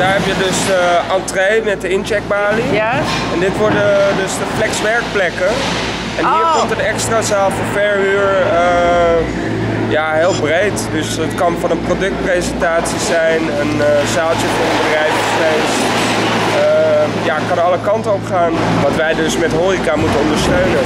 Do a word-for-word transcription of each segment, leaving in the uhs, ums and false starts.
Daar heb je dus de entree met de incheckbalie. Ja. En dit worden dus de flexwerkplekken. En hier oh. komt een extra zaal voor verhuur. Uh, Ja, heel breed. Dus het kan van een productpresentatie zijn, een uh, zaaltje voor een bedrijfsfeest. Uh, ja, het kan alle kanten op gaan, wat wij dus met horeca moeten ondersteunen.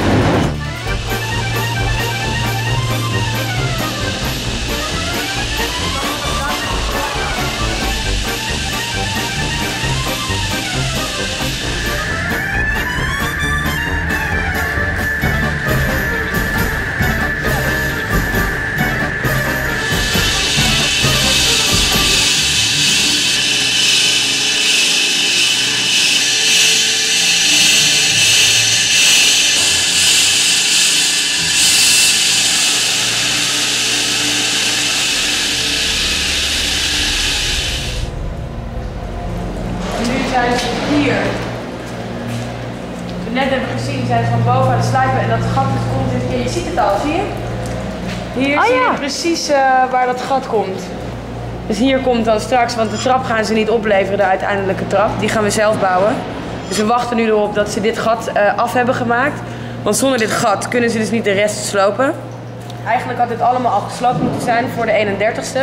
Hier. Toen net hebben we gezien, zijn ze van boven aan het sluipen en dat gat dat komt dit keer. Je ziet het al, zie je? Hier oh, zie ja. je precies uh, waar dat gat komt. Dus hier komt dan straks, want de trap gaan ze niet opleveren, de uiteindelijke trap. Die gaan we zelf bouwen. Dus we wachten nu erop dat ze dit gat uh, af hebben gemaakt. Want zonder dit gat kunnen ze dus niet de rest slopen. Eigenlijk had dit allemaal al gesloopt moeten zijn voor de eenendertigste.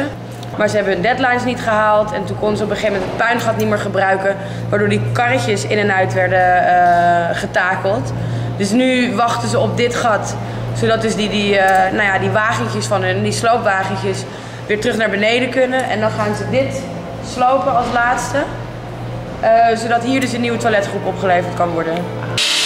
Maar ze hebben hun deadlines niet gehaald en toen konden ze op een gegeven moment het puingat niet meer gebruiken. Waardoor die karretjes in en uit werden uh, getakeld. Dus nu wachten ze op dit gat. Zodat dus die, die, uh, nou ja, die wagentjes van hun, die sloopwagentjes, weer terug naar beneden kunnen. En dan gaan ze dit slopen als laatste. Uh, zodat hier dus een nieuwe toiletgroep opgeleverd kan worden.